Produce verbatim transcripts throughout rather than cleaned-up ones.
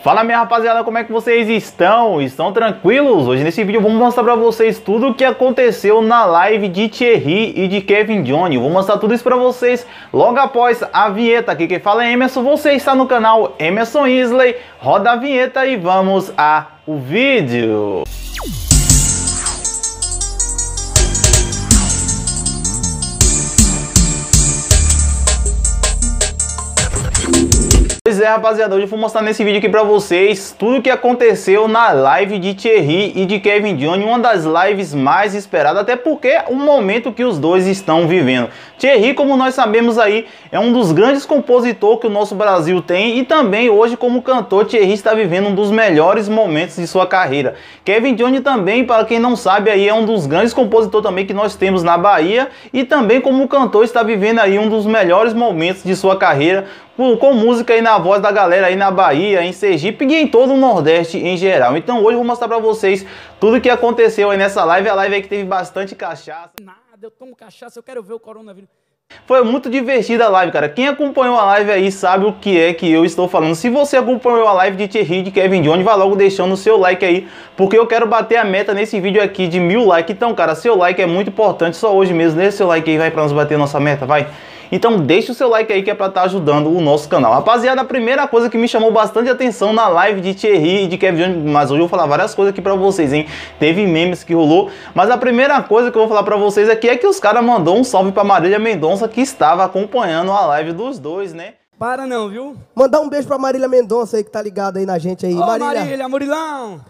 Fala minha rapaziada, como é que vocês estão? Estão tranquilos? Hoje nesse vídeo vamos mostrar pra vocês tudo o que aconteceu na live de Tierry e de Kevin Johnny. Vou mostrar tudo isso pra vocês logo após a vinheta. Aqui quem fala é Emerson, você está no canal Emerson Yslley. Roda a vinheta e vamos ao vídeo. Pois é, rapaziada, hoje eu vou mostrar nesse vídeo aqui pra vocês tudo o que aconteceu na live de Tierry e de Kevin Johnny, uma das lives mais esperadas, até porque é o momento que os dois estão vivendo. Tierry, como nós sabemos aí, é um dos grandes compositores que o nosso Brasil tem e também hoje como cantor, Tierry está vivendo um dos melhores momentos de sua carreira. Kevin Johnny também, para quem não sabe, aí é um dos grandes compositores também que nós temos na Bahia e também como cantor está vivendo aí um dos melhores momentos de sua carreira, com música aí na voz da galera aí na Bahia, em Sergipe e em todo o Nordeste em geral. Então hoje eu vou mostrar pra vocês tudo que aconteceu aí nessa live. A live aí que teve bastante cachaça. Nada, eu tomo cachaça, eu quero ver o coronavírus. Foi muito divertida a live, cara. Quem acompanhou a live aí sabe o que é que eu estou falando. Se você acompanhou a live de Tierry e de Kevin Johnny, vai logo deixando o seu like aí, porque eu quero bater a meta nesse vídeo aqui de mil likes. Então, cara, seu like é muito importante. Só hoje mesmo, deixa seu like aí, vai, pra nós bater nossa meta, vai. Então deixa o seu like aí que é pra estar ajudando o nosso canal. Rapaziada, a primeira coisa que me chamou bastante atenção na live de Tierry e de Kevin Johnny, mas hoje eu vou falar várias coisas aqui pra vocês, hein. Teve memes que rolou, mas a primeira coisa que eu vou falar pra vocês aqui é que os caras mandou um salve pra Marília Mendonça, que estava acompanhando a live dos dois, né. Para não, viu. Mandar um beijo pra Marília Mendonça aí, que tá ligada aí na gente aí. Ô, Marília, Marília, Murilão.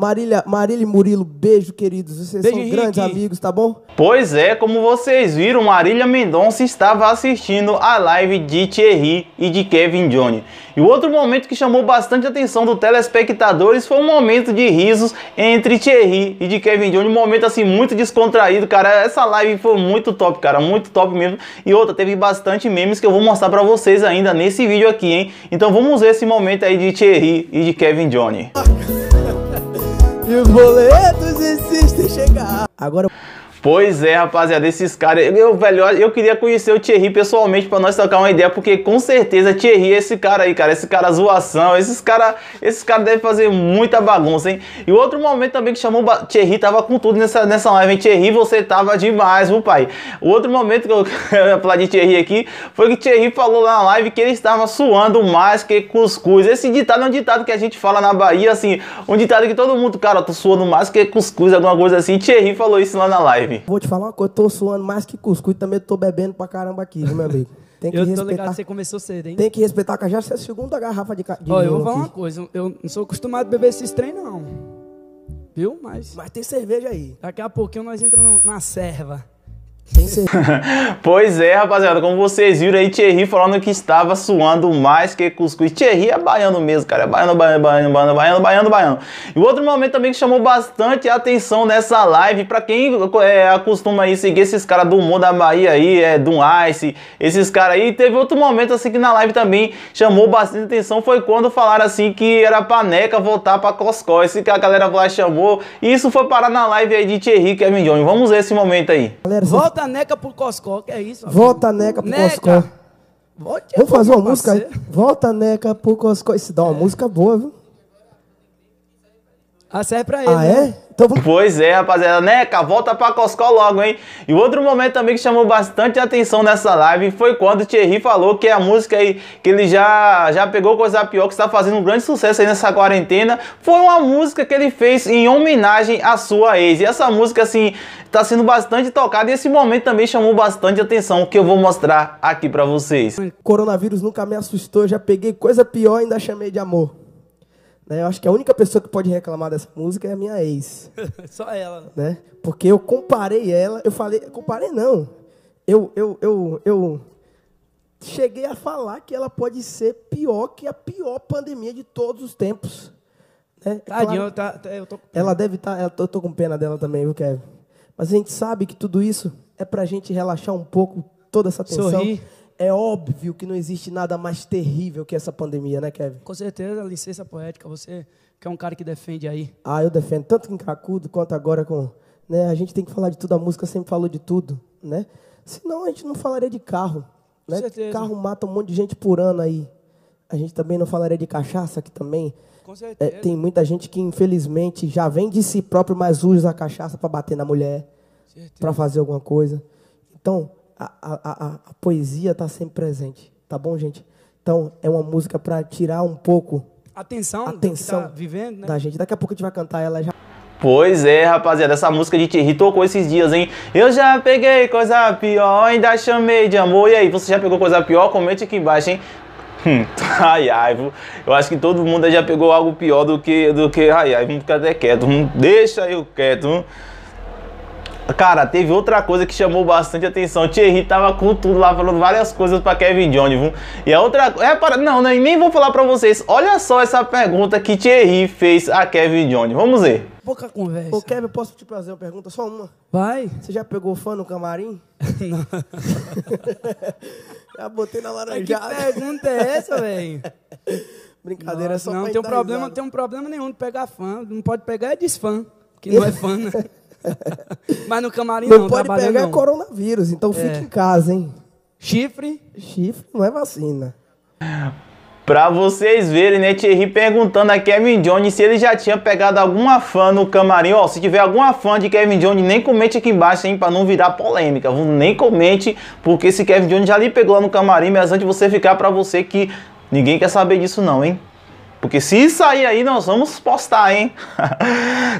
Marília, Marília e Murilo, beijo, queridos. Vocês beijo, são Henrique. Grandes amigos, tá bom? Pois é, como vocês viram, Marília Mendonça estava assistindo a live de Tierry e de Kevin Johnny. E o outro momento que chamou bastante atenção dos telespectadores foi um momento de risos entre Tierry e de Kevin Johnny. Um momento, assim, muito descontraído, cara. Essa live foi muito top, cara. Muito top mesmo. E outra, teve bastante memes que eu vou mostrar pra vocês ainda nesse vídeo aqui, hein? Então vamos ver esse momento aí de Tierry e de Kevin Johnny. E os boletos insistem em chegar. Agora... Pois é, rapaziada, esses caras... Eu, velho, eu queria conhecer o Tierry pessoalmente pra nós trocar uma ideia, porque com certeza Tierry é esse cara aí, cara. Esse cara zoação, esses cara... Esses cara deve fazer muita bagunça, hein? E outro momento também que chamou... Tierry tava com tudo nessa, nessa live, hein? Tierry, você tava demais, viu, pai? O outro momento que eu quero falar de Tierry aqui foi que Tierry falou lá na live que ele estava suando mais que cuscuz. Esse ditado é um ditado que a gente fala na Bahia, assim, um ditado que todo mundo, cara, tô suando mais que cuscuz, alguma coisa assim. Tierry falou isso lá na live. Vou te falar uma coisa, eu tô suando mais que cuscuz, também tô bebendo pra caramba aqui, meu amigo. Tem que eu tô respeitar. Ligado que você começou cedo, hein? Tem que respeitar, que já é a segunda garrafa de... de Olha, eu vou falar aqui. Uma coisa, eu não sou acostumado a beber esses trem, não. Viu? Mas... Mas tem cerveja aí. Daqui a pouquinho nós entramos na serva. Pois é, rapaziada, como vocês viram aí, Tierry falando que estava suando mais que cuscuz. Tierry é baiano mesmo, cara, é baiano, baiano, baiano, baiano, baiano, baiano, baiano. E outro momento também que chamou bastante a atenção nessa live, pra quem é, acostuma aí seguir esses caras do humor da Bahia aí, é, do Ice, esses caras aí, teve outro momento assim que na live também chamou bastante atenção, foi quando falaram assim que era pra Neca voltar pra Coscó, esse que a galera lá chamou, e isso foi parar na live aí de Tierry e Kevin Johnny. Vamos ver esse momento aí. Galera, volta Volta a Neca pro Coscó, que é isso? Amigo. Volta a Neca pro Neca. Coscó. Volte Vamos fazer uma música aí? Volta a Neca pro Coscó. Isso dá uma é. música boa, viu? Ah, serve pra ele. Ah, né? é? Então... Pois é, rapaziada. Neca, volta pra Coscó logo, hein? E outro momento também que chamou bastante atenção nessa live foi quando o Tierry falou que a música aí, que ele já, já pegou coisa pior, que está fazendo um grande sucesso aí nessa quarentena, foi uma música que ele fez em homenagem à sua ex. E essa música, assim, tá sendo bastante tocada e esse momento também chamou bastante atenção, que eu vou mostrar aqui pra vocês. O coronavírus nunca me assustou, já peguei coisa pior e ainda chamei de amor. Eu acho que a única pessoa que pode reclamar dessa música é a minha ex. Só ela. Né? Porque eu comparei ela, eu falei... Comparei não. Eu, eu, eu, eu cheguei a falar que ela pode ser pior que a pior pandemia de todos os tempos. Né? Tadinho, claro, eu, tá, eu tô... Ela deve estar... Tá, eu tô com pena dela também, viu, Kevin? Mas a gente sabe que tudo isso é pra gente relaxar um pouco toda essa tensão. Sorrir. É óbvio que não existe nada mais terrível que essa pandemia, né, Kevin? Com certeza, licença poética, você que é um cara que defende aí. Ah, eu defendo, tanto em Cracudo quanto agora com... Né, a gente tem que falar de tudo, a música sempre falou de tudo, né? Senão a gente não falaria de carro, né? Com certeza. Carro mata um monte de gente por ano aí, a gente também não falaria de cachaça, que também é, tem muita gente que, infelizmente, já vem de si próprio, mas usa a cachaça para bater na mulher, para fazer alguma coisa. Então, a, a, a, a poesia está sempre presente, tá bom, gente? Então, é uma música para tirar um pouco a atenção, atenção tá vivendo, né? Da gente. Daqui a pouco a gente vai cantar ela já. Pois é, rapaziada, essa música de Tierry tocou esses dias, hein? Eu já peguei coisa pior, ainda chamei de amor. E aí, você já pegou coisa pior? Comente aqui embaixo, hein? Hum, ai, ai, eu acho que todo mundo já pegou algo pior do que... Do que ai, ai, vamos ficar até quieto, hum, deixa eu quieto, hum. Cara, teve outra coisa que chamou bastante atenção. Tierry tava com tudo lá, falando várias coisas pra Kevin Johnny, viu? E a outra... É, para... Não, né? Nem vou falar pra vocês. Olha só essa pergunta que Tierry fez a Kevin Johnny. Vamos ver. Pouca conversa. Ô, Kevin, posso te fazer uma pergunta? Só uma. Vai. Você já pegou fã no camarim? Não. Já botei na laranjada. Que pergunta é essa, velho? Brincadeira, não, é só não, pra tem um problema, não tem um problema nenhum de pegar fã. Não pode pegar é desfã, que não é fã, né? Mas no camarim não, não pode pegar não. Coronavírus, então é. Fique em casa, hein? Chifre? Chifre não é vacina. Pra vocês verem, né, Tierry perguntando a Kevin Johnny se ele já tinha pegado alguma fã no camarim. Ó, se tiver alguma fã de Kevin Johnny, nem comente aqui embaixo, hein, pra não virar polêmica. Nem comente, porque se Kevin Johnny já lhe pegou lá no camarim, mas antes de você ficar pra você que ninguém quer saber disso não, hein? Porque se sair aí, nós vamos postar, hein?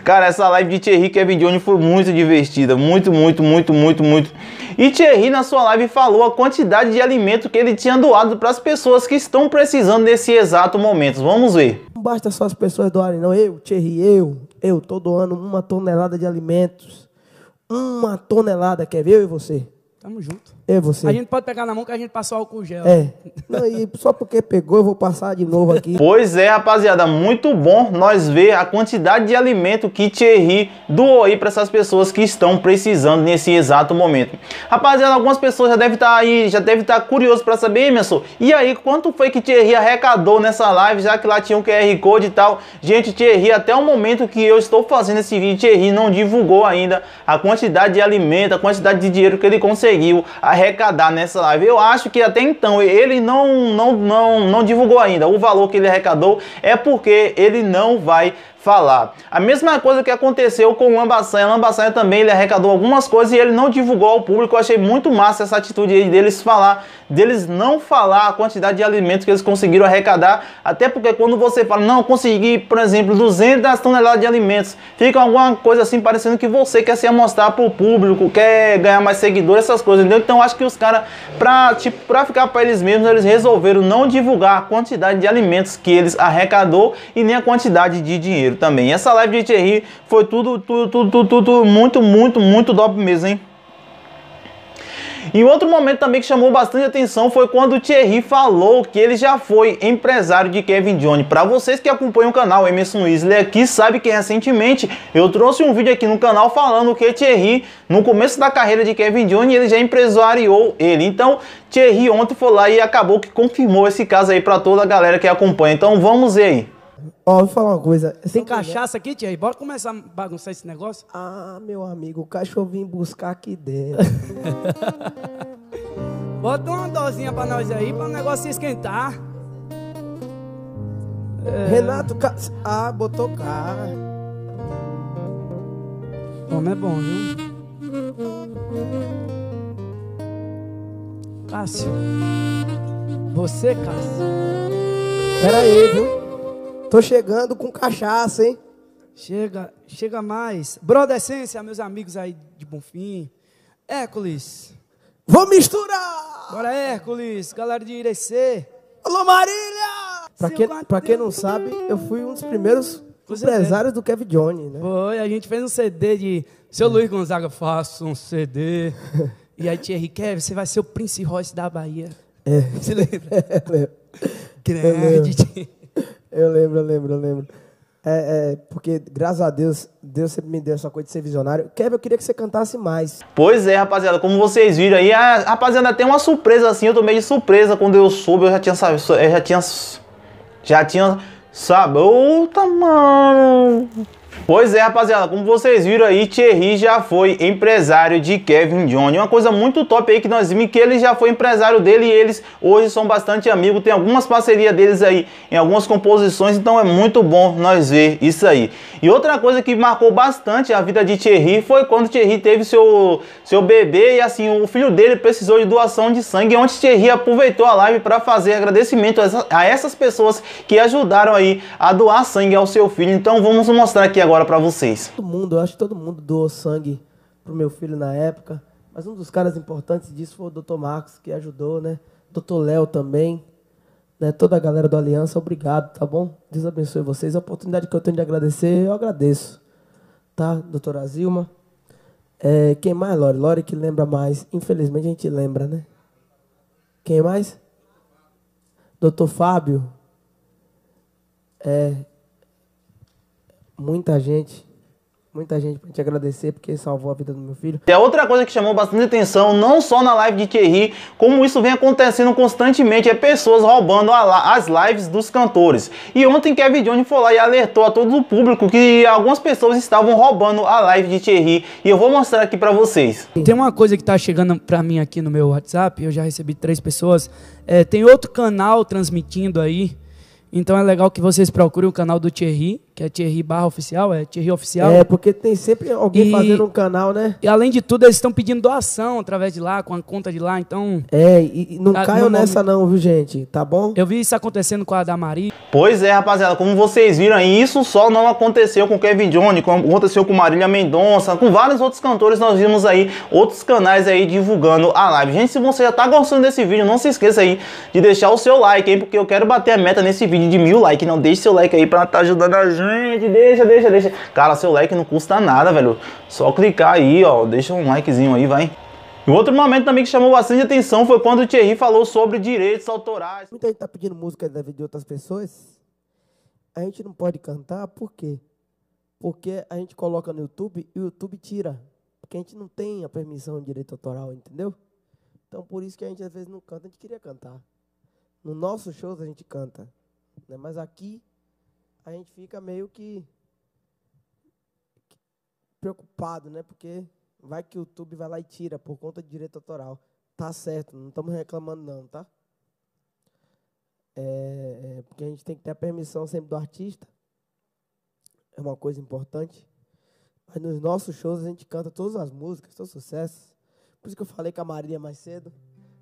Cara, essa live de Tierry e Kevin Johnny foi muito divertida. Muito, muito, muito, muito, muito. E Tierry, na sua live, falou a quantidade de alimento que ele tinha doado para as pessoas que estão precisando nesse exato momento. Vamos ver. Não basta só as pessoas doarem, não. Eu, Tierry, eu, eu tô doando uma tonelada de alimentos. Uma tonelada, quer ver? Eu e você. Tamo junto. É você. A gente pode pegar na mão que a gente passou álcool gel. É. Não, e só porque pegou, eu vou passar de novo aqui. Pois é, rapaziada. Muito bom nós ver a quantidade de alimento que Tierry doou aí para essas pessoas que estão precisando nesse exato momento. Rapaziada, algumas pessoas já devem estar aí, já devem estar curioso para saber, Emerson. E aí, quanto foi que Tierry arrecadou nessa live, já que lá tinha um Q R Code e tal? Gente, Tierry, até o momento que eu estou fazendo esse vídeo, Tierry não divulgou ainda a quantidade de alimento, a quantidade de dinheiro que ele conseguiu arrecadar. arrecadar nessa live. Eu acho que até então ele não, não, não, não divulgou ainda o valor que ele arrecadou, é porque ele não vai falar. A mesma coisa que aconteceu com o Lambaçanha. Lambaçanha também, ele arrecadou algumas coisas e ele não divulgou ao público. Eu achei muito massa essa atitude deles falar, deles não falar a quantidade de alimentos que eles conseguiram arrecadar, até porque quando você fala, não, consegui, por exemplo, duzentas toneladas de alimentos, fica alguma coisa assim, parecendo que você quer se amostrar pro público, quer ganhar mais seguidores, essas coisas, entendeu? Então acho que os caras, pra, tipo, pra ficar pra eles mesmos, eles resolveram não divulgar a quantidade de alimentos que eles arrecadou e nem a quantidade de dinheiro também. Essa live de Tierry foi tudo, tudo, tudo, tudo, tudo muito, muito, muito top mesmo, hein? E outro momento também que chamou bastante atenção foi quando o Tierry falou que ele já foi empresário de Kevin Johnny. Para vocês que acompanham o canal, Emerson Yslley aqui sabe que recentemente eu trouxe um vídeo aqui no canal falando que Tierry, no começo da carreira de Kevin Johnny, ele já empresariou ele. Então, Tierry ontem foi lá e acabou que confirmou esse caso aí para toda a galera que acompanha. Então, vamos ver aí. Ó, vou falar uma coisa. Tem cachaça aqui, Tierry? Bora começar a bagunçar esse negócio? Ah, meu amigo, o cachorro vim buscar aqui dentro. Bota uma dosinha pra nós aí, pra o negócio se esquentar. É... Renato, ca... ah, botou cá. Como é bom, viu? Cássio. Você, Cássio. Pera aí, viu? Tô chegando com cachaça, hein? Chega, chega mais. Brodescência, meus amigos aí de Bonfim. Hércules. Vou misturar! Bora, Hércules. Galera de Irecê. Alô, Marília! Pra quem, pra quem não sabe, eu fui um dos primeiros empresários do Kevin Johnny, né? Foi, a gente fez um C D de... Seu Luiz Gonzaga, faço um C D. E aí, Tierry, Kevin, você vai ser o Prince Royce da Bahia. É. Você lembra? É, grande, Tierry. Eu lembro, eu lembro, eu lembro. É, é, porque, graças a Deus, Deus sempre me deu essa coisa de ser visionário. Kevin, eu queria que você cantasse mais. Pois é, rapaziada, como vocês viram aí, a, rapaziada, tem uma surpresa assim, eu tomei de surpresa quando eu soube, eu já tinha sabido, eu já tinha, já tinha, sabe, ô, tá, mano... Pois é, rapaziada, como vocês viram aí, Tierry já foi empresário de Kevin Johnny. Uma coisa muito top aí que nós vimos que ele já foi empresário dele e eles hoje são bastante amigos. Tem algumas parcerias deles aí em algumas composições, então é muito bom nós ver isso aí. E outra coisa que marcou bastante a vida de Tierry foi quando Tierry teve seu, seu bebê e assim, o filho dele precisou de doação de sangue, onde Tierry aproveitou a live para fazer agradecimento a essas pessoas que ajudaram aí a doar sangue ao seu filho. Então vamos mostrar aqui agora pra vocês. Todo mundo, eu acho que todo mundo doou sangue pro meu filho na época, mas um dos caras importantes disso foi o doutor Marcos, que ajudou, né? doutor Léo também, né? Toda a galera do Aliança, obrigado, tá bom? Deus abençoe vocês. A oportunidade que eu tenho de agradecer, eu agradeço, tá? Doutora Zilma. É, quem mais, Lore? Lore que lembra mais. Infelizmente a gente lembra, né? Quem mais? doutor Fábio. É... Muita gente, muita gente pra te agradecer, porque salvou a vida do meu filho. E a outra coisa que chamou bastante atenção, não só na live de Tierry, como isso vem acontecendo constantemente, é pessoas roubando a, as lives dos cantores. E ontem Kevin Johnny foi lá e alertou a todo o público que algumas pessoas estavam roubando a live de Tierry. E eu vou mostrar aqui pra vocês. Tem uma coisa que tá chegando pra mim aqui no meu WhatsApp, eu já recebi três pessoas. É, tem outro canal transmitindo aí. Então é legal que vocês procurem o canal do Tierry, que é Tierry Barra Oficial, é Tierry Oficial. É, porque tem sempre alguém e, fazendo um canal, né? E além de tudo, eles estão pedindo doação através de lá, com a conta de lá, então... É, e, e não tá, caiam nessa nome... não, viu, gente? Tá bom? Eu vi isso acontecendo com a da Marília. Pois é, rapaziada, como vocês viram aí, isso só não aconteceu com o Kevin Johnny, como aconteceu com Marília Mendonça, com vários outros cantores, nós vimos aí outros canais aí divulgando a live. Gente, se você já tá gostando desse vídeo, não se esqueça aí de deixar o seu like, hein? Porque eu quero bater a meta nesse vídeo de mil likes, não deixe seu like aí pra tá ajudando a gente, deixa, deixa, deixa. Cara, seu like não custa nada, velho. Só clicar aí, ó, deixa um likezinho aí, vai. E outro momento também que chamou bastante atenção foi quando o Tierry falou sobre direitos autorais. Muita gente tá pedindo música da vida de outras pessoas. A gente não pode cantar, por quê? Porque a gente coloca no YouTube e o YouTube tira. Porque a gente não tem a permissão de direito autoral, entendeu? Então por isso que a gente às vezes não canta, a gente queria cantar. No nosso shows a gente canta. Mas aqui a gente fica meio que preocupado, né? Porque vai que o YouTube vai lá e tira por conta de direito autoral. Tá certo, não estamos reclamando não, tá? É, é, porque a gente tem que ter a permissão sempre do artista. É uma coisa importante. Mas nos nossos shows a gente canta todas as músicas, todos os sucessos. Por isso que eu falei com a Marília mais cedo.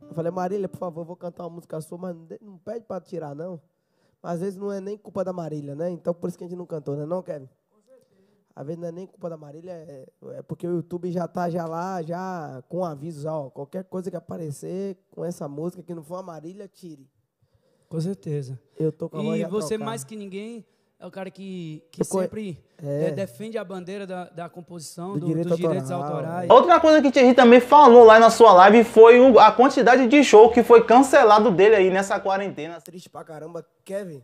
Eu falei, Marília, por favor, vou cantar uma música sua, mas não pede para tirar, não. Às vezes não é nem culpa da Marília, né? Então, por isso que a gente não cantou, né não, Kevin? Às vezes não é nem culpa da Marília, é, é porque o YouTube já tá já lá, já com aviso, ó, qualquer coisa que aparecer com essa música que não for a Marília, tire. Com certeza. Eu tô com a voz já trocada. E você, mais que ninguém, é o cara que, que sempre é. É, defende a bandeira da, da composição, do do, direito dos direitos autorais. Outra coisa que Tierry também falou lá na sua live foi o, a quantidade de show que foi cancelado dele aí nessa quarentena. Triste pra caramba, Kevin.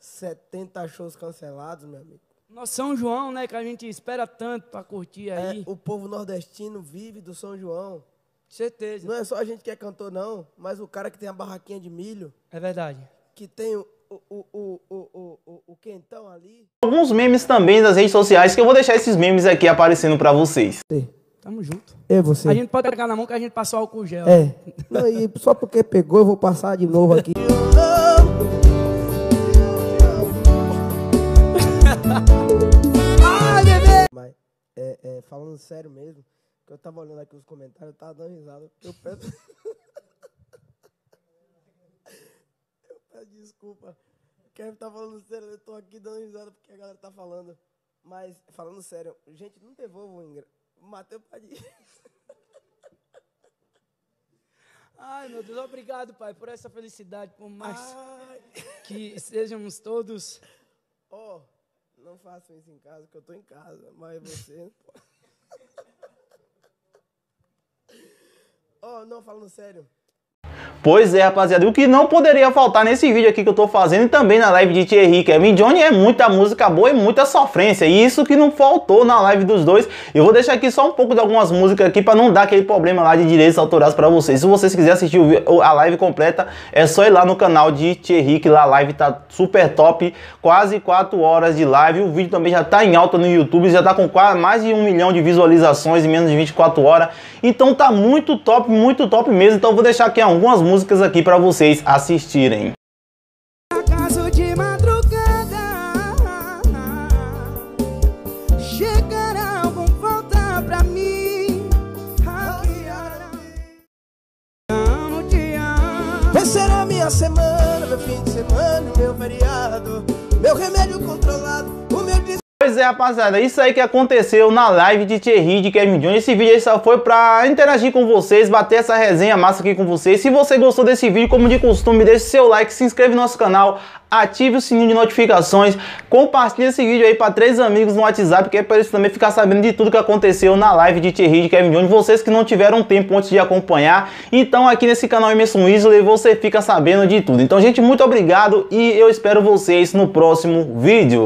setenta shows cancelados, meu amigo. Nosso São João, né, que a gente espera tanto pra curtir aí. É, o povo nordestino vive do São João. Certeza. Não é só a gente que é cantor, não, mas o cara que tem a barraquinha de milho. É verdade. Que tem o... O, o, o, o, o, o quentão ali. Alguns memes também das redes sociais, que eu vou deixar esses memes aqui aparecendo pra vocês. Tamo junto. É você. A gente pode pegar na mão que a gente passou álcool gel. É. Não, e só porque pegou, eu vou passar de novo aqui. Ai, bebê! Mas, é, é, falando sério mesmo, que eu tava olhando aqui os comentários, eu tava dando risada. Eu peço... Desculpa, o Kevin tá falando sério, eu tô aqui dando risada porque a galera tá falando. Mas, falando sério, gente, não devolva o Ingra. Mateu pra disso. Ai, meu Deus, obrigado, pai, por essa felicidade, por mais Ai. que sejamos todos. Ó, oh, não façam isso em casa, que eu tô em casa, mas você... Ó, oh, não, falando sério. Pois é, rapaziada, o que não poderia faltar nesse vídeo aqui que eu tô fazendo e também na live de Tierry, Kevin Johnny, é muita música boa e muita sofrência, e isso que não faltou na live dos dois. Eu vou deixar aqui só um pouco de algumas músicas aqui para não dar aquele problema lá de direitos autorais para vocês. Se vocês quiserem assistir a live completa, é só ir lá no canal de Tierry, que lá a live tá super top, quase quatro horas de live. O vídeo também já tá em alta no YouTube, já tá com quase mais de um milhão de visualizações em menos de vinte e quatro horas, então tá muito top, muito top mesmo. Então eu vou deixar aqui algumas músicas músicas aqui para vocês assistirem. Acaso de madrugada chegará algum volta pra mim. Amo, te amo. Vai ser a minha semana, meu fim de semana, meu feriado, meu remédio controlado, o meu des... Pois é, rapaziada, isso aí que aconteceu na live de Tierry, de Kevin Johnny. Esse vídeo aí só foi pra interagir com vocês, bater essa resenha massa aqui com vocês. Se você gostou desse vídeo, como de costume, deixe seu like, se inscreve no nosso canal, ative o sininho de notificações, compartilhe esse vídeo aí para três amigos no WhatsApp, que é para eles também ficar sabendo de tudo que aconteceu na live de Tierry, de Kevin Johnny. Vocês que não tiveram tempo antes de acompanhar, então aqui nesse canal Emerson Yslley você fica sabendo de tudo. Então, gente, muito obrigado e eu espero vocês no próximo vídeo.